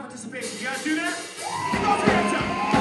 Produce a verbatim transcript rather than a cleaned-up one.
participation. You guys do that? Go to your hands up.